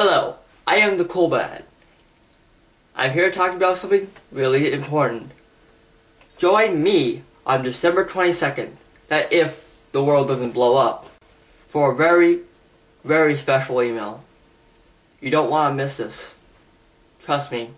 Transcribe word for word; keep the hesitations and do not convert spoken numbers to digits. Hello, I am the Cool Bad. I'm here to talk about something really important. Join me on December twenty-second, that if the world doesn't blow up, for a very, very special email. You don't want to miss this. Trust me.